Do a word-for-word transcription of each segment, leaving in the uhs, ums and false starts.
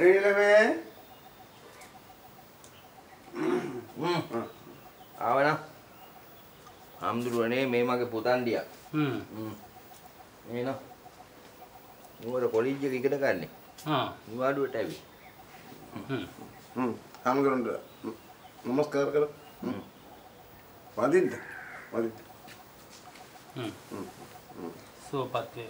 शरीर में आवे ना हम दुर्वने में माँ के पोतान दिया ये ना वो तो कॉलेज जगह किधर करने नुआ डू टाइप हम करों डर नमस्कार करो वादित वादित सो पाते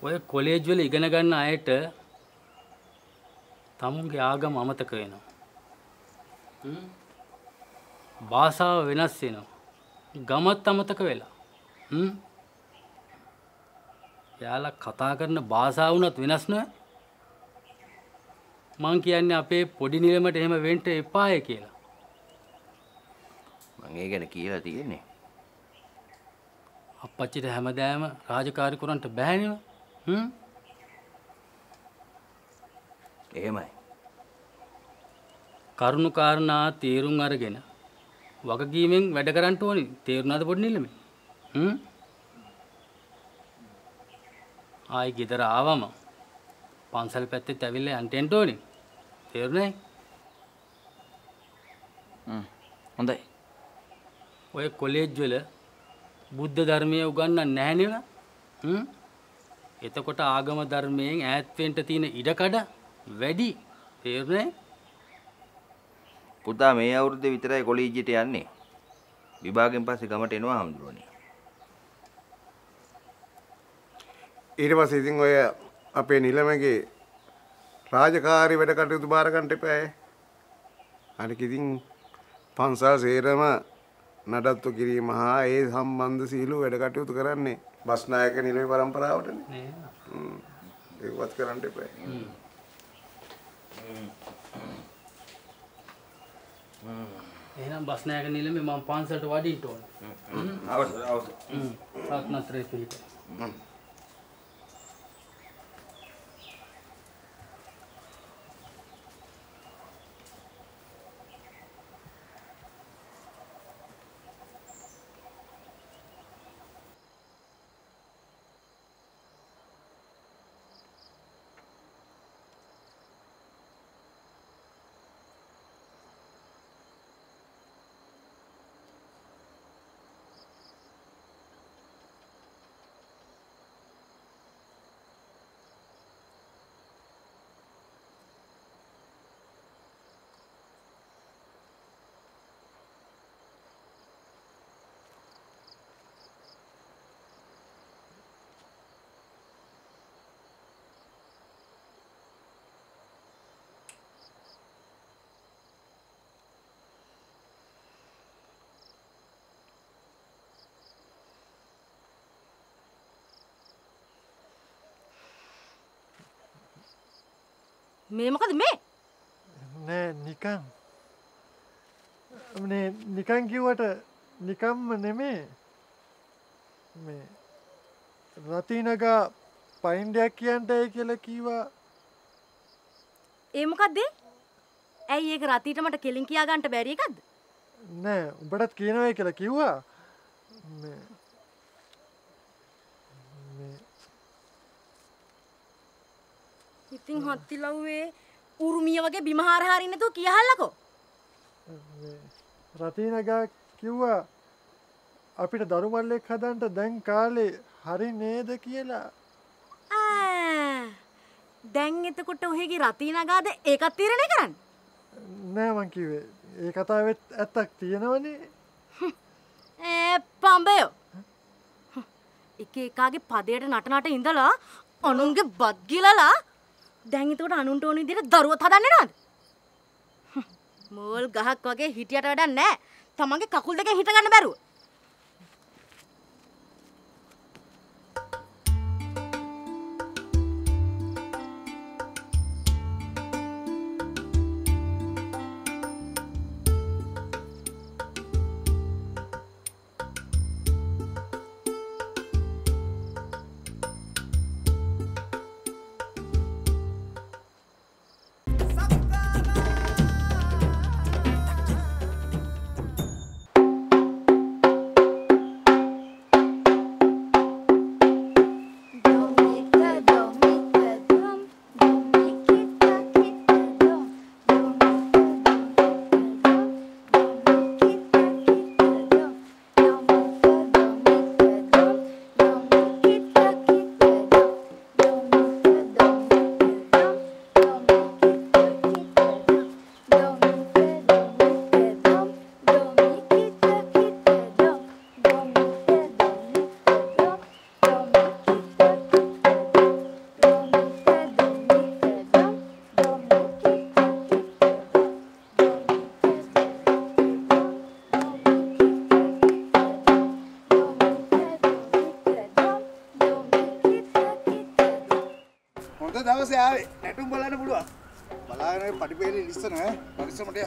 वो कॉलेज वाले इगन करना आये टे तमुंगे आगम आमतक वेना भाषा विनस्सेना गमत आमतक वेला याला कथा करना भाषा उन्नत विनस्सना मांग किया ने आपे पौड़ी नीले में टेम वेंट एपाए केला मांगे क्या न किया थी ये ने अब पच्चीस हमारे में राजकारी करने तो बहनी में हम्म එහෙමයි කරුණු කාරණා තීරුම් අරගෙන වගකීමෙන් වැඩ කරන්න ඕනි තීරුණාද පොඩි නිලමේ හ්ම් ආයි ගෙදර ආවම පන්සල් පැත්තේ තැවිල්ලා යන්න එන්න ඕනි තීරුණේ හ්ම් හොඳයි ඔය කොලෙජ් වල බුද්ධ ධර්මය උගන්වන්නේ නැහැ නේද හ්ම් එතකොට ආගම ධර්මයෙන් ඈත් වෙන්න තියෙන ඉඩකඩ වැඩි තේරුණේ පුතා මේ අවුරුද්දේ විතරයි කොලීජියට යන්නේ විභාගයෙන් පස්සේ ගමට එනවා හඳුරන්නේ ඊට පස්සේ ඉතින් ඔය අපේ නිලමගේ රාජකාරී වැඩ කටයුතු බාර ගන්න එපා අනික ඉතින් පන්සල් සේරම නඩත්තු කිරීම හා ඒ සම්බන්ධ සීළු වැඩ කටයුතු කරන්නේ බස් නායක නිලමේ પરම්පරාවටනේ නේ හ්ම් ඒකවත් කරන්න එපා හ්ම් එහෙනම් බස් නායක නිලමේ මම පන්සලට වඩින්න ඕන. අවශ්‍ය අවශ්‍ය. සත්නතරේ පිට. मैं मकद मैं मैं निकाम अपने निकाम क्यों आटा निकाम ने मैं मैं रातीना का पाइंडिया किया ना एक लकीवा ये मकद दे ऐ ये क राती टमाटर केलिंग किया गांठ बैरी कद ना बड़ा कीना एक लकीवा मैं ඉතින් හත්තිලව්වේ උරුමිය වගේ බිමහාර හරින්න තෝ කියහල්ලකෝ රතිනගා කිව්වා අපිට දරු මල්ලෙක් හදන්න දැන් කාලේ හරි නේද කියලා ආ දැන් එතකොට ඔහිගේ රතිනගාද ඒකත් තීරණය කරන්නේ නෑ මං කිව්වේ ඒ කතාවෙත් ඇත්තක් තියෙනවනේ ඈ පඹයෝ එක එකාගේ පදයට නටනට ඉඳලා අනුන්ගේ බත් ගිලලා දැන් ඒකට අනුන්ට ඕන විදිහට දරුවත් හදන්නේ නැද්ද? මෝල් ගහක් වගේ හිටියට වැඩක් නැහැ. තමන්ගේ කකුල් දෙකෙන් හිට ගන්න බැරුව. දවස් ආවේ නැටුම් බලන්න පුළුවන්. බලාගෙන පටිපේලි ඉස්සන පරිස්සමට යා.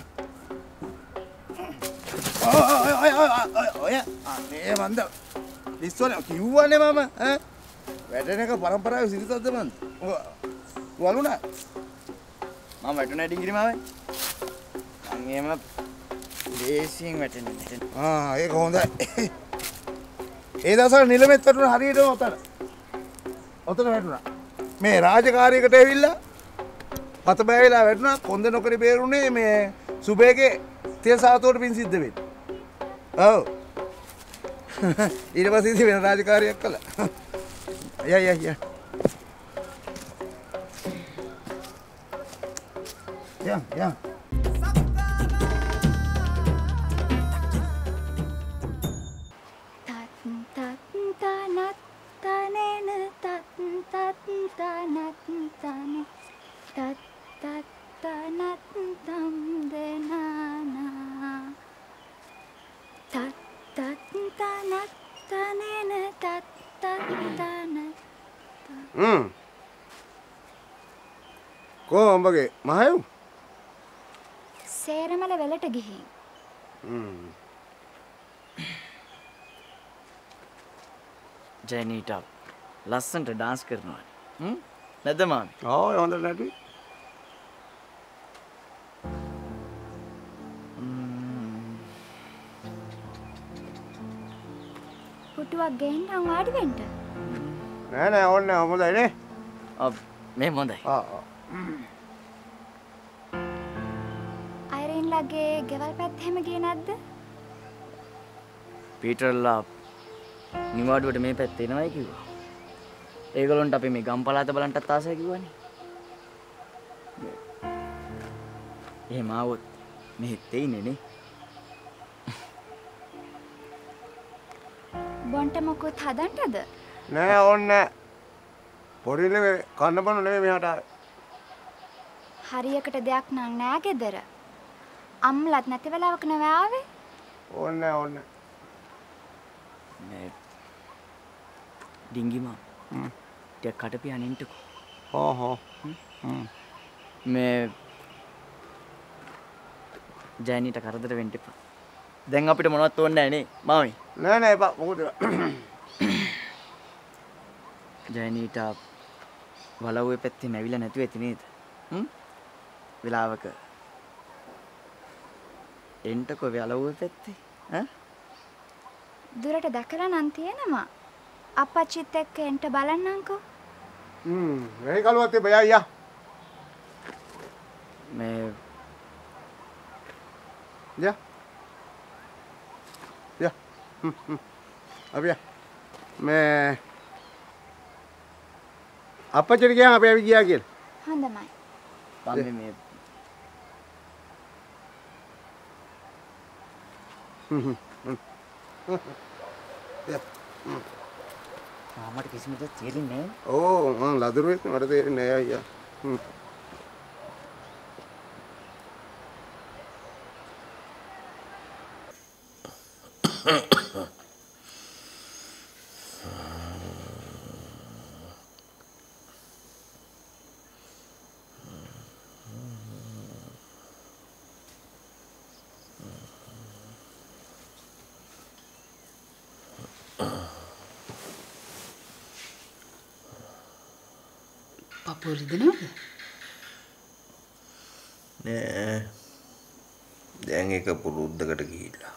ඔය ඔය ඔය ඔය අනේ මන්ද. ඉස්සනේ කිව්වනේ මම ඈ. වැඩන එක પરම්පරාවේ සිරිතක්ද මන්ද? වළුණා. මම වැටුණා ඩිංගිරි මාවේ. මං එහෙම ලේසියෙන් වැටෙන්නේ. ආ ඒක හොඳයි. ඒ දවසට නිලමෙත් වැටුණා හරියටම ඔතන. ඔතන වැටුණා. मैं राजकारी कटे विल्ला, पतबाई विला बैठना, कौन-कौन नौकरी बेरुने मैं सुबह के तेल सात और पिंसी देवे, ओ, इधर बस इसी में राजकारी अकला, या या या, या या What's wrong? I'm going to go to Seramala. Janita, I'm going to dance. Isn't it, Mami? Oh, that's right. Put you again, I'm going to go. No, no, I'm going to go. I'm going to go. लगे गेवाल पैथे में गया ना the Peter लाभ निवाड़ vote में पैथे ना आये क्यों एक लोंटा पे में गंपाला तो बलंटा तासे क्यों आनी ये मावत में ते ही नहीं बंटे मको था दंटा द नहीं और नहीं पौड़ी ले खाना बनाने में हटा हरिया कटे देख नांग ना आगे दरा अम्मलात नते वाला वक्त नवा आवे? ओने ओने मैं डिंगी माँ तेरे काटे पे आने इंटू हो हो मैं जानी टकारा तेरे वेंटे पा देंगा पिटे मनोवा तोड़ नहीं नहीं मामी नहीं नहीं पा वो तेरा जानी टाप वाला हुए पैसे मैं विला नहीं तो इतनी था विला वक्त एंटा को व्याला हुए पैसे, हाँ? दूर टे दाखला नांती है ना माँ, आपा चित्ते के एंटा बालन नांको? हम्म, वही कल वाते भैया या। मैं या या हम्म हम्म अब या मैं आपा चल गया आपे अभी गया किल? हाँ दमाई। पाम्बे में हमारे किसी में तो तेरी नहीं ओ माँ लाडू में तुम्हारे तेरी नया या पूरी दिन होगा? नहीं, जाएंगे कब पुरुद्ध कट गीला?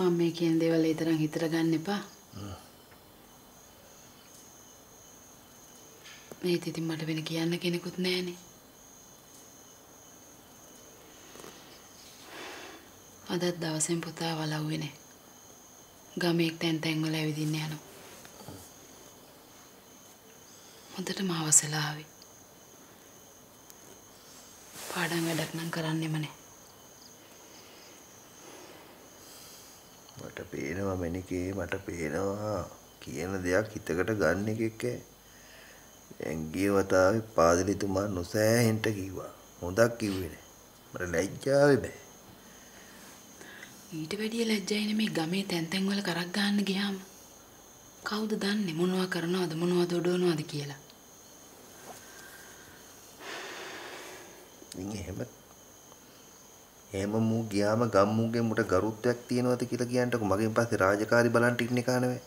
मामे के अंदर वाले इतना इतना गाने पा? नहीं तेरी मर्द भी नहीं किया ना किने कुछ नहीं नहीं। आधा दावसे में पुता वाला हुए ने गामे एक तैन तैंगो लाये दिन यानो मदर मावसला हावी पाड़ांगे डकना कराने मने मटा पेना वा मैंने के मटा पेना वा किया न दिया कितना कटा गाने के के एंगी वता पादरी तुम्हारे नुसाय हिंटा कीवा मुदा कीवे ने मरे लाइजा वे ईट बैठिए लग जाए ना मैं गामे तैंतैंग वाला कराक गान गया हम කවුද දන්නේ මොනවා කරනවද මොනවද උඩවනවද කියලා. ඉතින් එහෙම එහෙම මූ ගියාම ගම්මුගේ මුට ගරුත්වයක් තියෙනවද කියලා කියන්නකො මගෙන් පස්සේ රාජකාරි බලන්ට ඉන්නේ කානවේ.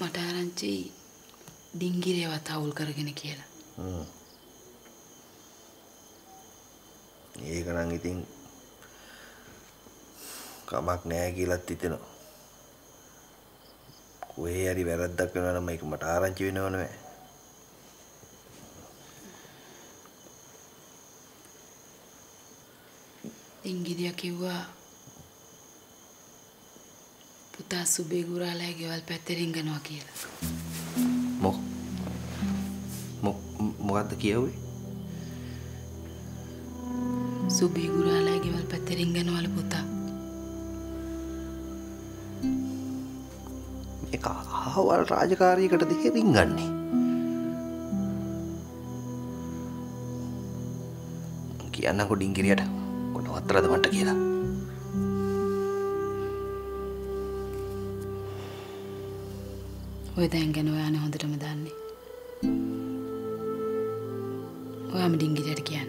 මට ආරංචි ඩිංගිරේවත් අවුල් කරගෙන කියලා. හ්ම්. ඒක නම් ඉතින් කමක් නැහැ කියලාත් හිතෙනවා. කොහේ හරි වැරද්දක් වෙනවා නම් මේක මට ආරංචි වෙනව නෙමෙයි. ඩිංගිරියා කිව්වා පුතා සුබේ ගුරාලේ ගෙවල් පැත්තේ රිංගනවා කියලා. මොක මොක මොකද්ද කියුවේ? සුබේ ගුරාලේ ගෙවල් පැත්තේ රිංගනවල පුතා. ඒක අහවල් රාජකාරියකට දෙහි රිංගන්නේ. කියන්නකො ඩිංගිරියට කොට වතරද මන්ට කියලා. ඔය දැන් ගැන ඔයානේ හොඳටම දන්නේ. ඔයාම ඩිංගිරියට කියන්න.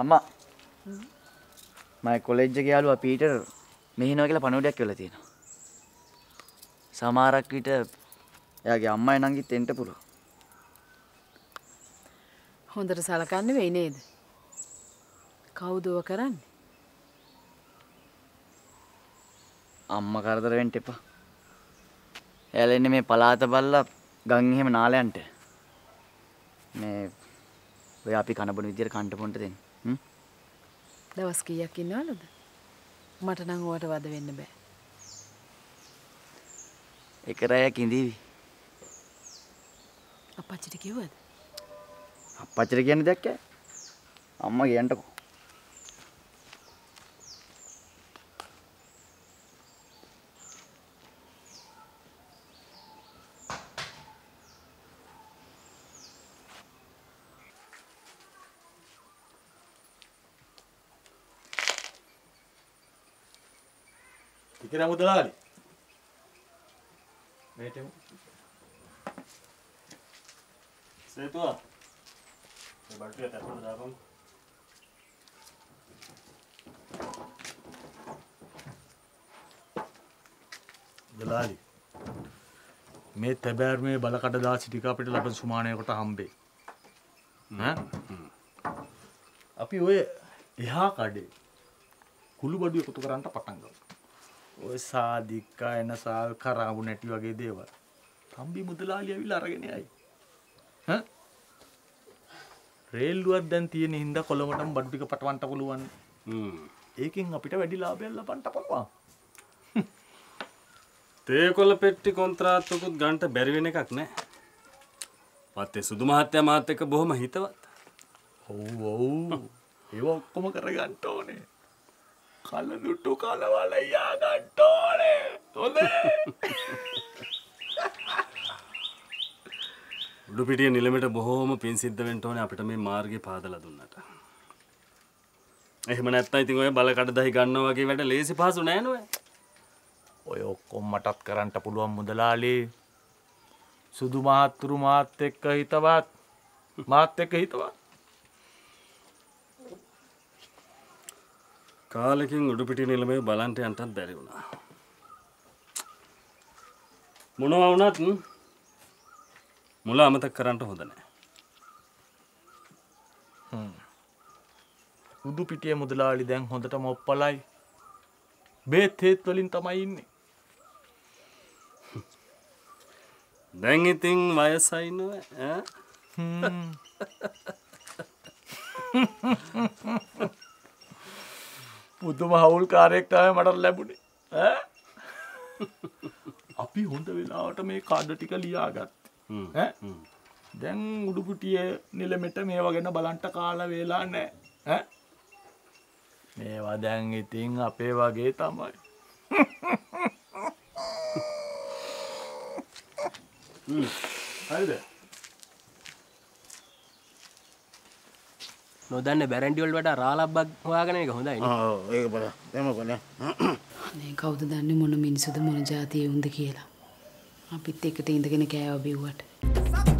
අම්මා මගේ කොලෙජ් එකේ යාළුවා පීටර් මෙහිනවා කියලා පණෝඩියක් කියලා තියෙනවා. සමහරක් විට එයාගේ අම්මයි නංගිත් එන්න පුළුවන්. හොඳට සලකන්නේ වෙයි නේද? කවුද ඔය කරන්නේ? අම්මා කරදර වෙන්න එපා. එයාලා ඉන්නේ මේ පලාත බල්ලා ගම් එහෙම නාලයන්ට. මේ ඔය අපි කන බොන විදියට කන්ට පොන්ට දෙන්න. දවස් කීයක් ඉන්නවලුද? මට නම් ඔයාට වද වෙන්න බෑ. එක රැයක් ඉඳීවි. අප්පච්චිට කිව්වද? අප්පච්චිට කියන්න දෙයක් නැහැ. අම්මා කියන්නකෝ. Kira mudalali. Meeting. Seto. Ye battery tap kar daapam. Dalali. Me tabar me balakada daasi tika apita laban sumane ekota hambe. Ha? Api oy eha kade kulu badu ekota karanta patan gamu. ඔය සාදිකා එන සාල් කරාබු නැටි වගේ දේවල්. තම්බි මුදලාලි ඇවිල්ලා අරගෙන යයි. හා? රේල්ලුවක් දැන් තියෙන හින්දා කොළඹටම බඩු ටික පටවන්න පුළුවන්. හ්ම්. ඒකෙන් අපිට වැඩි ලාභයක් ලබන්න පුළුවන්. තේකොළ පෙට්ටි කොන්ත්‍රාත්තුකුත් ගන්න බැරි වෙන එකක් නෑ. පත්තේ සුදු මහත්තයා මාත් එක්ක බොහොම හිතවත්. ඔව් ඔව්. ඒක ඔක්කොම කරගන්න ඕනේ. කල දුටු කල වල යා ගන්නෝනේ හොඳේ උඩු පිටියේ නිලමෙට බොහොම පින් සිද්ධ වෙන්න ඕනේ අපිට මේ මාර්ගේ පාදලා දුන්නට. එහෙම නැත්නම් ඉතින් ඔය බලකඩ දහි ගන්නවා වගේ වැඩ ලේසි පහසු නෑ නෝ. ඔය ඔක්කොම මටත් කරන්න පුළුවන් මුදලාලේ. සුදු මාත්තුරු මාත් එක්ක හිතවත් මාත් එක්ක හිතවත්. කාලෙකින් උඩුපිටි නිලමේ බලන්ට යන්නත් බැරි වුණා. මොනවා වුණත් මුල අමතක කරන්න හොඳ නැහැ. හ්ම්. උඩු පිටියේ මුදලාලි දැන් හොඳටම ඔප්පලයි. බේත් හේත් වලින් තමයි ඉන්නේ. දැන් ඉතින් වයසයි නෝ ඈ. හ්ම්. පුදුම හවුල් කාර්යයක් තමයි මට ලැබුණේ. ඈ. අපි හොඳ වෙලාවට මේ කාඩ ටික ලියාගත්තා. හ්ම්. ඈ. දැන් උඩු පිටියේ නිලමෙට මේවා ගැන බලන්න කාලා වේලා නැහැ. ඈ. මේවා දැන් ඉතින් අපේ වගේ තමයි. හ්ම්. හරිද? නොදන්න බැරන්ඩි වල වඩා රාලබ්බක් හොයාගෙන එක හොඳයි නේ. ඔව් ඒක බලන්න. එතම බලන්න. අනේ කවුද දන්නේ මොන මිනිසුද මොන જાතියේ උන්ද කියලා. අපිත් එකට ඉඳගෙන කෑවා බිව්වට.